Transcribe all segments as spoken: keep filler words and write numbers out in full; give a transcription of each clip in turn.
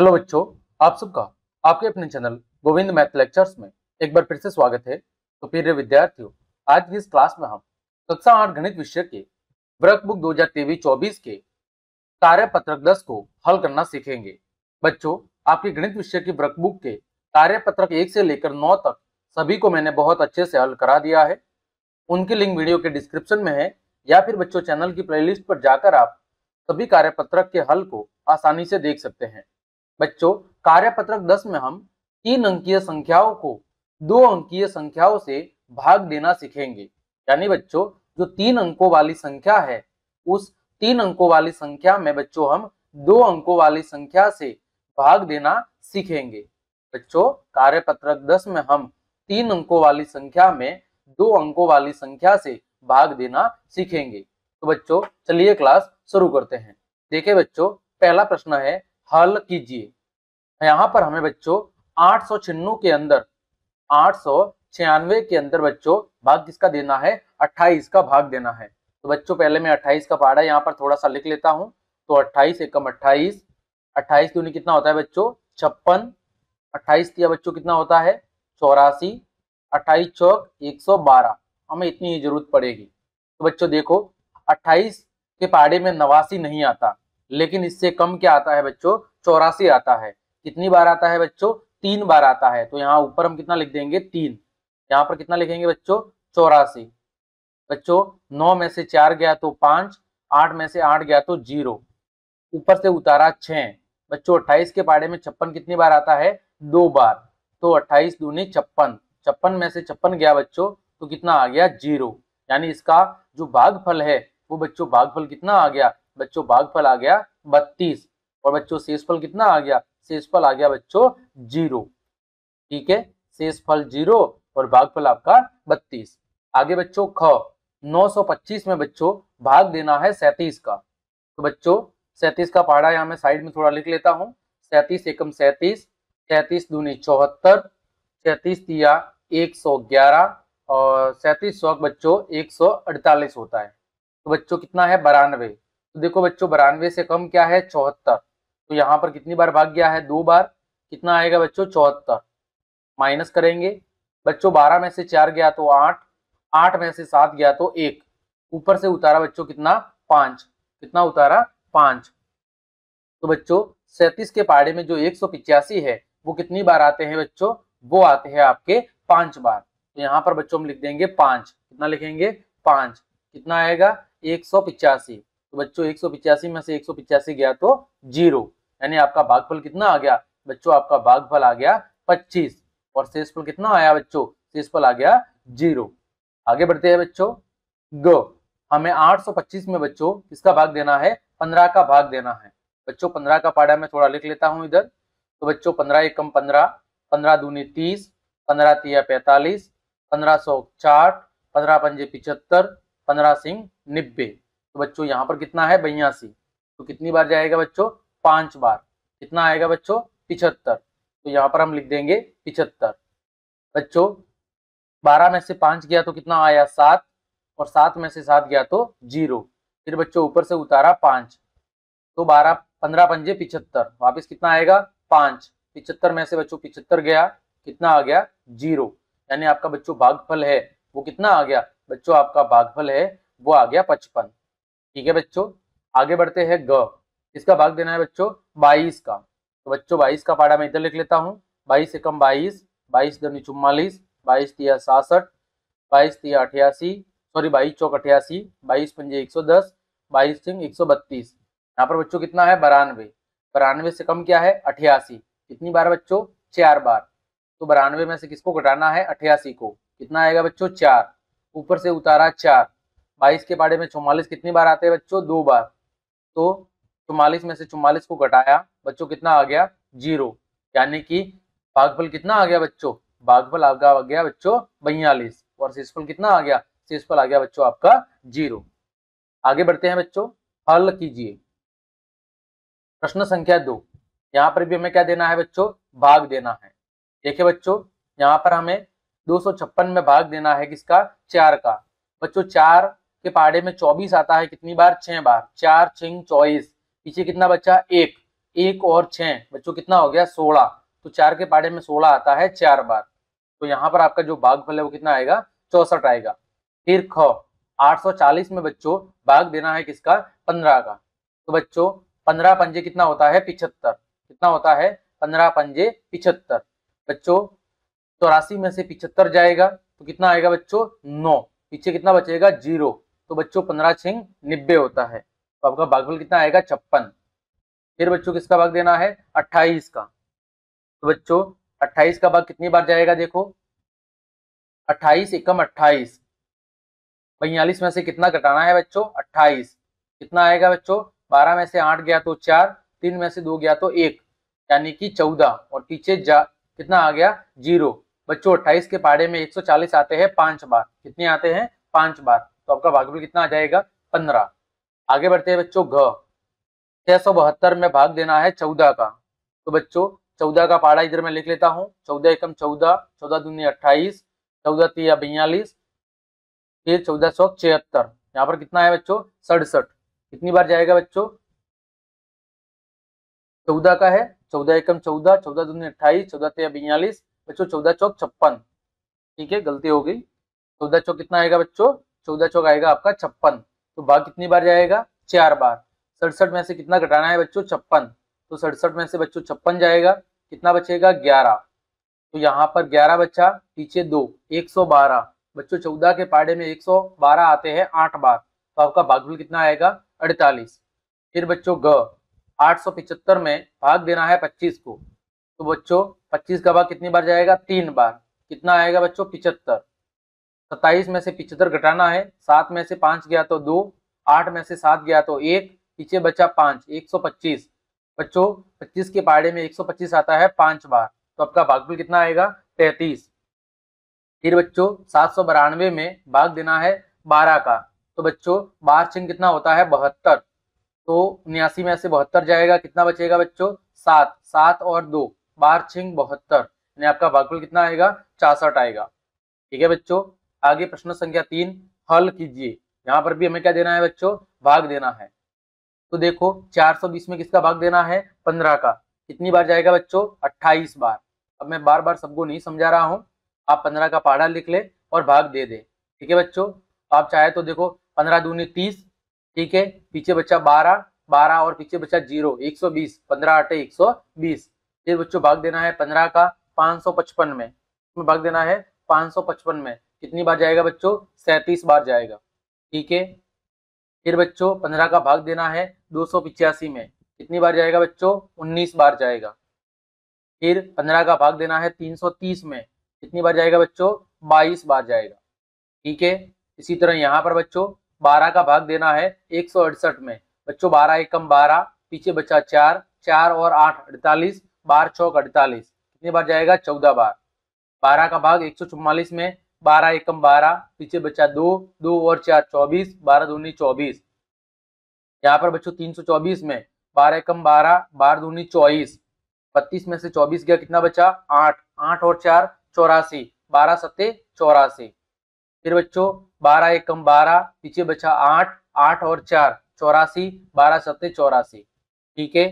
Hello बच्चों, आप सबका आपके अपने चैनल गोविंद मैथ लेक्चर्स में एक बार फिर से स्वागत है। तो प्रिय विद्यार्थियों, आज की इस क्लास में हम कक्षा आठ गणित विषय के वर्कबुक दो हज़ार तेईस चौबीस के कार्यपत्रक दस को हल करना सीखेंगे। बच्चों, आपके गणित विषय की वर्कबुक के कार्यपत्रक एक से लेकर नौ तक सभी को मैंने बहुत अच्छे से हल करा दिया है। उनकी लिंक वीडियो के डिस्क्रिप्शन में है, या फिर बच्चों चैनल की प्लेलिस्ट पर जाकर आप सभी कार्यपत्रक के हल को आसानी से देख सकते हैं। बच्चों, कार्यपत्रक दस में हम तीन अंकीय संख्याओं को दो अंकीय संख्याओं से भाग देना सीखेंगे। यानी बच्चों, जो तीन अंकों वाली संख्या है, उस तीन अंकों वाली संख्या में बच्चों हम दो अंकों वाली संख्या से भाग देना सीखेंगे। बच्चों, कार्यपत्रक दस में हम तीन अंकों वाली संख्या में दो अंकों वाली संख्या से भाग देना सीखेंगे। तो बच्चों चलिए क्लास शुरू करते हैं। देखिए बच्चों, पहला प्रश्न है हल कीजिए। यहाँ पर हमें बच्चों आठ सौ छिन्नू के अंदर आठ सौ छियानवे के अंदर बच्चों भाग किसका देना है? अट्ठाईस का भाग देना है। तो बच्चों पहले मैं अट्ठाईस का पारा यहाँ पर थोड़ा सा लिख लेता हूँ। तो अट्ठाईस एकम अट्ठाईस, अट्ठाईस दूनी कितना होता है बच्चों? छप्पन। अट्ठाईस तिया बच्चों कितना होता है? चौरासी। अट्ठाईस चौक एक सौ बारह, हमें इतनी ही जरूरत पड़ेगी। तो बच्चों देखो, अट्ठाईस के पारे में नवासी नहीं आता, लेकिन इससे कम क्या आता है बच्चों? चौरासी आता है। कितनी बार आता है बच्चों? तीन बार आता है। तो यहाँ ऊपर हम कितना लिख देंगे? तीन। यहाँ पर कितना लिखेंगे बच्चों? चौरासी। बच्चों नौ में से चार गया तो पांच, आठ में से आठ गया तो जीरो, ऊपर से उतारा छः। बच्चों अट्ठाईस के पारे में छप्पन कितनी बार आता है? दो बार। तो अट्ठाईस दूनी छप्पन, छप्पन में से छप्पन गया बच्चों तो कितना आ गया? जीरो। यानी इसका जो भागफल है वो बच्चों भागफल कितना आ गया? बच्चों भागफल आ गया बत्तीस। और बच्चों शेषफल कितना आ गया? शेषफल आ गया बच्चों जीरो। ठीक है, शेषफल जीरो और भागफल आपका बत्तीस। आगे बच्चों ख, नौ सौ पच्चीस में बच्चों भाग देना है सैंतीस का। तो बच्चों सैंतीस का पारा यहाँ मैं साइड में थोड़ा लिख लेता हूँ। सैंतीस एकम सैंतीस, सैंतीस दूनी चौहत्तर, सैंतीस तिया एक सौ ग्यारह और सैंतीस सौ बच्चों एक सौ अड़तालीस होता है। तो बच्चों कितना है? बारानवे। तो देखो बच्चों बारानवे से कम क्या है? चौहत्तर। तो यहाँ पर कितनी बार भाग गया है? दो बार। कितना आएगा बच्चों? चौहत्तर। माइनस करेंगे बच्चों, बारह में से चार गया तो आठ, आठ में से सात गया तो एक, ऊपर से उतारा बच्चों कितना? पांच। कितना उतारा? पांच। तो बच्चों सैंतीस के पारे में जो एक सौ पिचासी है वो कितनी बार आते हैं बच्चों? वो आते हैं आपके पांच बार। तो यहाँ पर बच्चों हम लिख देंगे पांच। कितना लिखेंगे? पांच। कितना आएगा? एक सौ पिचासी। तो बच्चों एक सौ पिचासी में से एक सौ पिचासी गया तो जीरो। यानी आपका भागफल कितना आ गया बच्चों? आपका भागफल आ गया पच्चीस। और शेषफल कितना आया बच्चों? शेषफल आ गया जीरो। आगे बढ़ते हैं बच्चों ग, हमें आठ सौ पच्चीस में बच्चों किसका भाग देना है? पंद्रह का भाग देना है। बच्चों पंद्रह का पारा मैं थोड़ा लिख लेता हूँ इधर। तो बच्चों पंद्रह एकम पंद्रह, पंद्रह दूनी तीस, पंद्रह तिया पैंतालीस, पंद्रह सौ चाठ, पंद्रह पंजे पिचहत्तर, पंद्रह सिंह नब्बे। तो बच्चों यहाँ पर कितना है? बयासी। तो कितनी बार जाएगा बच्चों? पांच बार। कितना आएगा बच्चों? पिछहत्तर। तो यहाँ पर हम लिख देंगे पिछहत्तर। बच्चों बारह में से पांच गया तो कितना आया? सात। और सात में से सात गया तो जीरो। फिर बच्चों ऊपर से उतारा पांच। तो बारह पंद्रह पंजे पिछहत्तर, वापिस कितना आएगा? पांच। पिछहत्तर में से बच्चों पिछहत्तर गया, कितना आ गया? जीरो। यानी आपका बच्चों भागफल है वो कितना आ गया? बच्चों आपका भागफल है वो आ गया पचपन। ठीक है बच्चों, आगे बढ़ते हैं ग, इसका भाग देना है बच्चों बाईस का। तो बच्चों बाईस का पारा मैं इधर लिख लेता हूँ। बाईस एकम बाईस, बाईस दूनी चुम्मालीस, बाईस तिया सासठ, बाईस तिया अठासी, सॉरी बाईस चौक अठासी, बाईस पंजे एक सौ दस, बाईस सिंह एक सौ बत्तीस। यहाँ पर बच्चों कितना है? बारानवे। बारानवे से कम क्या है? अठासी। कितनी बार बच्चों? चार बार। तो बारानवे में से किसको घटाना है? अठासी को। कितना आएगा बच्चों? चार। ऊपर से उतारा चार। बाईस के पारे में चौवालीस कितनी बार आते हैं बच्चों? दो बार। तो चौवालीस में से चौवालीस को घटाया बच्चों कितना आ गया? जीरो। यानी कि भागफल कितना आ गया बच्चों? भागफल आ गया बच्चों बयालीस। और शेषफल कितना आ गया? शेषफल आ गया बच्चों आपका जीरो। आगे बढ़ते हैं बच्चों हल कीजिए। प्रश्न संख्या दो, यहाँ पर भी हमें क्या देना है बच्चों? भाग देना है। देखिये बच्चों यहाँ पर हमें दो सौ छप्पन में भाग देना है किसका? चार का। बच्चों चार के पारे में चौबीस आता है, कितनी बार? छह बार। चार छिंग चौबीस, पीछे कितना बचा? एक। एक और छः बच्चों कितना हो गया सोलह। तो चार के पाड़े में सोलह आता है चार बार, तो यहाँ पर आपका जो भागफल है वो कितना आएगा चौसठ आएगा। फिर ख आठ सौ चालीस में बच्चों भाग देना है किसका पंद्रह का, तो बच्चों पंद्रह पंजे कितना होता है पिछहत्तर, कितना होता है पंद्रह पंजे पिछहत्तर। बच्चों चौरासी में से पिछहत्तर जाएगा तो कितना आएगा बच्चों नौ, पीछे कितना बचेगा जीरो, तो बच्चों पंद्रह छिंग नब्बे होता है, तो आपका भागफल कितना आएगा छप्पन। फिर बच्चों किसका भाग देना है अट्ठाईस का, तो बच्चों अट्ठाईस का भाग कितनी बार जाएगा देखो अट्ठाईस एकम अट्ठाईस, बयालीस में से कितना घटाना है बच्चों अट्ठाईस, कितना आएगा बच्चों बारह में से आठ गया तो चार, तीन में से दो गया तो एक, यानी कि चौदह, और पीछे जा कितना आ गया जीरो। बच्चों अट्ठाईस के पाड़े में एक सौ चालीस आते हैं पांच बार, कितने आते हैं पांच बार, तो आपका भागफल कितना आ जाएगा पंद्रह। आगे बढ़ते हैं बच्चों घ छह सौ बहत्तर में भाग देना है चौदह का, तो बच्चों चौदह का पाड़ा इधर मैं लिख लेता हूँ, चौदह एकम चौदह, चौदह दूनी अट्ठाईस, चौदह तिया बयालीस, फिर चौदह सौ छिहत्तर, यहाँ पर कितना है बच्चों सड़सठ, कितनी बार जाएगा बच्चों चौदह का है, चौदह एकम चौदह, चौदह दूनी अट्ठाईस, चौदह तिया बयालीस, बच्चों चौदह चौक छप्पन, ठीक है गलती हो गई, चौदह चौक कितना आएगा बच्चों चौदह चौक आएगा आपका छप्पन। तो भाग कितनी बार जाएगा चार बार, सड़सठ में से कितना घटाना है बच्चों छप्पन, तो सड़सठ में से बच्चों छप्पन जाएगा, कितना बचेगा ग्यारह, तो यहाँ पर ग्यारह बच्चा पीछे दो एक सौ बारह। बच्चों चौदह के पाड़े में एक सौ बारह आते हैं आठ बार, तो आपका भागफल कितना आएगा अड़तालीस। फिर बच्चों ग आठ सौ पचहत्तर में भाग देना है पच्चीस को, तो बच्चों पच्चीस का भाग कितनी बार जाएगा तीन बार, कितना आएगा बच्चों पिचहत्तर, सत्ताईस में से पिचहत्तर घटाना है, सात में से पाँच गया तो दो, आठ में से सात गया तो एक, पीछे बचा पाँच एक सौ पच्चीस। बच्चों पच्चीस के पाड़े में एक सौ पच्चीस आता है पाँच बार, तो आपका भागफल कितना आएगा पैंतीस। फिर बच्चों सात सौ बारानवे में भाग देना है बारह का, तो बच्चों बारह छिंग कितना होता है बहत्तर, तो उन्यासी में से बहत्तर जाएगा, कितना बचेगा बच्चों सात, सात और दो बारह छिंग बहत्तर, यानी आपका भागफल कितना आएगा छियासठ आएगा। ठीक है बच्चों आगे प्रश्न संख्या तीन हल कीजिए, यहाँ पर भी हमें क्या देना है बच्चों भाग देना है। तो देखो चार सौ बीस में किसका भाग देना है पंद्रह का, कितनी बार जाएगा बच्चों अट्ठाईस बार। अब मैं बार बार सबको नहीं समझा रहा हूँ, आप पंद्रह का पाड़ा लिख ले और भाग दे दे, ठीक है बच्चों। आप चाहे तो देखो पंद्रह दूनी तीस, ठीक है पीछे बच्चा बारह, बारह और पीछे बच्चा जीरो एक सौ बीस, पंद्रह आटे एक सौ बीस। फिर बच्चों भाग देना है पंद्रह का पाँच सौ पचपन में, इसमें भाग देना है पाँच सौ पचपन में, कितनी बार जाएगा बच्चों सैंतीस बार जाएगा, ठीक है। फिर बच्चों पंद्रह का भाग देना है दो सौ पिचासी में, कितनी बार जाएगा बच्चों उन्नीस बार जाएगा। फिर पंद्रह का भाग देना है तीन सौ तीस में, कितनी बार जाएगा बच्चों बाईस बार जाएगा, ठीक है। इसी तरह यहाँ पर बच्चों बारह का भाग देना है एक सौ अड़सठ में, बच्चों बारह एकम बारह, पीछे बचा चार, चार और आठ अड़तालीस, बारह चौक अड़तालीस, कितनी बार जाएगा चौदह बार। बारह का भाग एक सौ चौवालीस में, बारह एकम बारह, पीछे बचा दो, दो और चार चौबीस, बारह दूनी चौबीस। यहाँ पर बच्चों तीन सौ चौबीस में बारह एकम बारह, बारह दूनी चौबीस, बत्तीस में से चौबीस गया कितना बचा आठ, आठ और चार चौरासी, बारह सत्ते चौरासी। फिर बच्चों बारह एकम बारह, पीछे बचा आठ, आठ और चार चौरासी, बारह सत्ते चौरासी, ठीक है।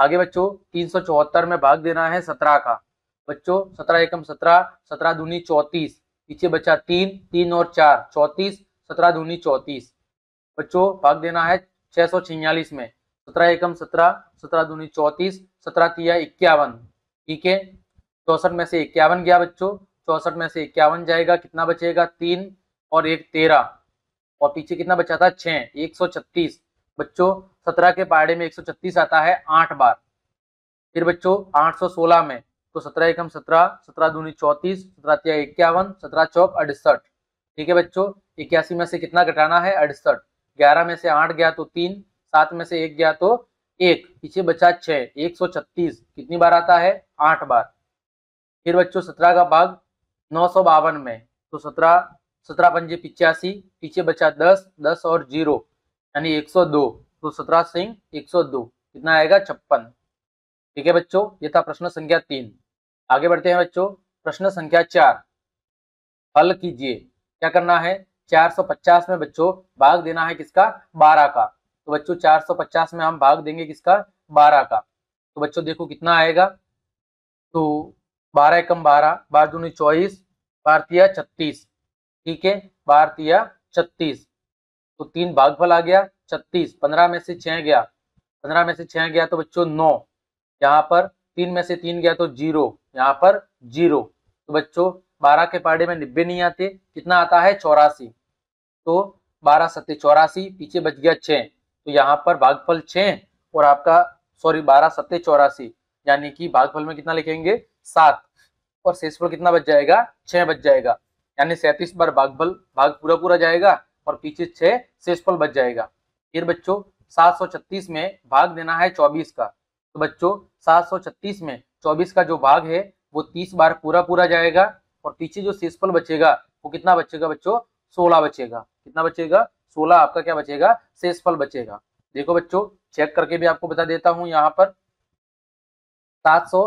आगे बच्चों तीन सौ चौहत्तर में भाग देना है सत्रह का, बच्चों सत्रह एकम सत्रह, सत्रह दूनी चौंतीस, पीछे बचा तीन, तीन और चार चौंतीस, सत्रह दूनी चौंतीस। बच्चों भाग देना है छह सौ छियालीस में, सत्रह एकम सत्रह, सत्रह दूनी चौंतीस, सत्रह तिया इक्यावन, ठीक है। चौसठ में से इक्यावन गया बच्चों, चौसठ में से इक्यावन जाएगा, कितना बचेगा तीन और एक तेरह, और पीछे कितना बचा था छः एक सौ छत्तीस। बच्चों सत्रह के पाड़े में एक सौ छत्तीस आता है आठ बार। फिर बच्चों आठ सौ सोलह में, तो सत्रह एकम सत्रह, सत्रह दूनी चौंतीस, सत्रह तिया इक्यावन, सत्रह चौक अड़सठ, ठीक है बच्चों। इक्यासी में से कितना घटाना है अड़सठ, ग्यारह में से आठ गया तो तीन, सात में से एक गया तो एक, पीछे बचा छः एक सौ छत्तीस, कितनी बार आता है आठ बार। फिर बच्चों सत्रह का भाग नौ सौ बावन में, तो सत्रह सत्रह पंजे पिचासी, पीछे बचा दस, दस और जीरो, यानी एक सौ दो, तो सत्रह सिंह एक सौ दो, कितना आएगा छप्पन, ठीक है बच्चों। ये था प्रश्न संख्या तीन। आगे बढ़ते हैं बच्चों प्रश्न संख्या चार हल कीजिए। क्या करना है, चार सौ पचास में बच्चों भाग देना है किसका बारह का, तो बच्चों चार सौ पचास में हम भाग देंगे किसका बारह का। तो बच्चों देखो कितना आएगा, तो बारह एकम बारह, बारह दूनी चौबीस, बारतिया छत्तीस, ठीक है, बारतिया छत्तीस। तो तीन भागफल आ गया छत्तीस, पंद्रह में से छः गया, पंद्रह में से छः गया तो बच्चों नौ, यहाँ पर तीन में से तीन गया तो जीरो, यहाँ पर जीरो। तो बच्चों बारह के पाड़े में नब्बे नहीं आते, कितना आता है चौरासी। तो बारह सत्ते चौरासी, पीछे बच गया छः, तो यहाँ पर भागफल छः और आपका सॉरी बारह सत्ते चौरासी, यानी कि भागफल में कितना लिखेंगे सात और शेषफल कितना बच जाएगा छः बच जाएगा, यानी सैंतीस बार भागफल भाग पूरा पूरा जाएगा और पीछे छः शेषफल बच जाएगा। फिर बच्चों सात सौ छत्तीस में भाग देना है चौबीस का, तो बच्चों सात सौ छत्तीस में चौबीस का जो भाग है वो तीस बार पूरा पूरा जाएगा और पीछे जो शेषफल बचेगा वो कितना बचेगा बच्चों सोलह बचेगा, कितना बचेगा सोलह, आपका क्या बचेगा शेषफल बचेगा। देखो बच्चों चेक करके भी आपको बता देता हूँ, यहाँ पर सात सौ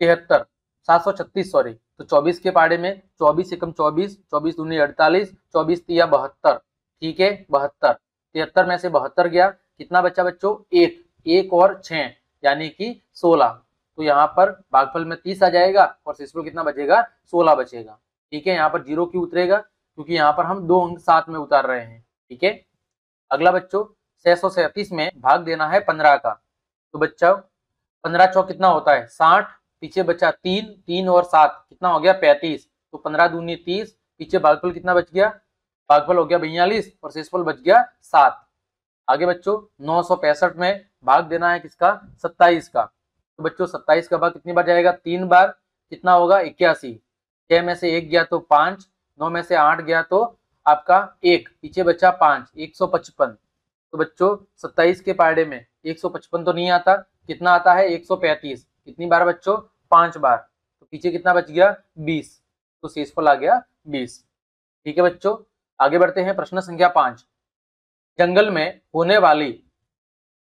तिहत्तर सात सौ छत्तीस सॉरी, तो चौबीस के पाड़े में चौबीस एकम चौबीस, चौबीस दूनी अड़तालीस, चौबीस तिया बहत्तर, ठीक है बहत्तर, तिहत्तर में से बहत्तर गया, कितना बचा बच्चों एक, एक और छः यानी कि सोलह। तो यहाँ पर भागफल में तीस आ जाएगा और शेषफल कितना बचेगा सोलह बचेगा, ठीक है। यहाँ पर जीरो क्यों उतरेगा, क्योंकि यहाँ पर हम दो अंक साथ में उतार रहे हैं, ठीक है। अगला बच्चों छह सौ सैंतीस में भाग देना है पंद्रह का, तो बच्चा पंद्रह चौक कितना होता है साठ, पीछे बचा तीन, तीन और सात कितना हो गया पैंतीस, तो पंद्रह दूनी तीस, पीछे भागफल कितना बच गया, भागफल हो गया बयालीस और शेषफल बच गया सात। आगे बच्चों नौ सौ पैंसठ में भाग देना है किसका सत्ताईस का, तो बच्चों सत्ताईस का भाग कितनी बार जाएगा तीन बार, कितना होगा इक्यासी, छः में से एक गया तो पाँच, नौ में से आठ गया तो आपका एक, पीछे बचा पाँच, एक सौ पचपन। तो बच्चों सत्ताईस के पाड़े में एक सौ पचपन तो नहीं आता, कितना आता है एक सौ पैंतीस, कितनी बार बच्चों पाँच बार, तो पीछे कितना बच गया बीस, तो शेषफल आ गया बीस, ठीक है बच्चों। आगे बढ़ते हैं प्रश्न संख्या पाँच, जंगल में होने वाली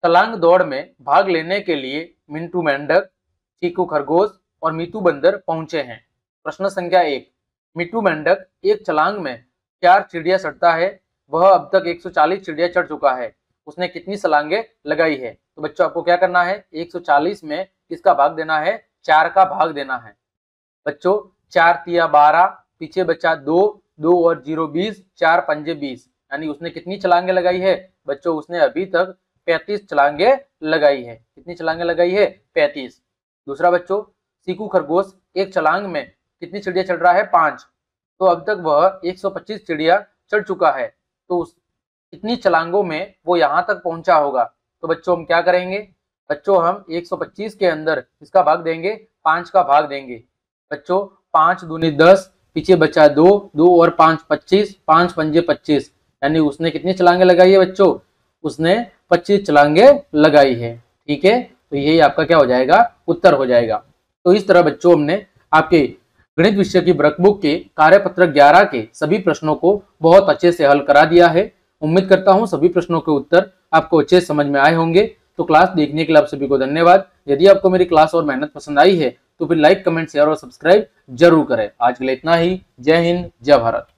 तलांग दौड़ में भाग लेने के लिए मिंटू मेंढक, चीकू खरगोश और मीतू बंदर पहुंचे हैं। प्रश्न संख्या एक, मिंटू मेंढक एक छलांग में चार चिड़िया चढ़ता है, वह अब तक एक सौ चालीस चिड़िया चढ़ चुका है, उसने कितनी छलांगे लगाई है। तो बच्चों आपको क्या करना है, एक सौ चालीस में किसका भाग देना है चार का भाग देना है। बच्चों चार तिया बारह, पीछे बचा दो, दो और जीरो बीस, चार पंजे बीस, यानी उसने कितनी छलांगे लगाई है बच्चों, उसने अभी तक पैंतीस छलांगे लगाई है, कितनी छलांगे लगाई है पैंतीस। दूसरा बच्चों चीकू खरगोश एक छलांग में कितनी चिड़िया चढ़ रहा है पाँच, तो अब तक वह एक सौ पच्चीस चिड़िया चढ़ चुका है, तो उस कितनी छलांगों में वो यहाँ तक पहुँचा होगा। तो बच्चों हम क्या करेंगे, बच्चों हम एक सौ पच्चीस के अंदर इसका भाग देंगे पाँच का भाग देंगे। बच्चों पाँच दूनी दस, पीछे बचा दो, दो और पाँच पच्चीस, पाँच पंजे पच्चीस, यानी उसने कितनी छलांगे लगाई है बच्चों, उसने पच्चीस छलांगे लगाई है, ठीक है। तो यही आपका क्या हो जाएगा उत्तर हो जाएगा। तो इस तरह बच्चों हमने आपके गणित विषय की वर्कबुक के कार्यपत्र ग्यारह के सभी प्रश्नों को बहुत अच्छे से हल करा दिया है। उम्मीद करता हूँ सभी प्रश्नों के उत्तर आपको अच्छे समझ में आए होंगे। तो क्लास देखने के लिए आप सभी को धन्यवाद। यदि आपको मेरी क्लास और मेहनत पसंद आई है तो फिर लाइक, कमेंट, शेयर और सब्सक्राइब जरूर करें। आज के लिए इतना ही। जय हिंद, जय भारत।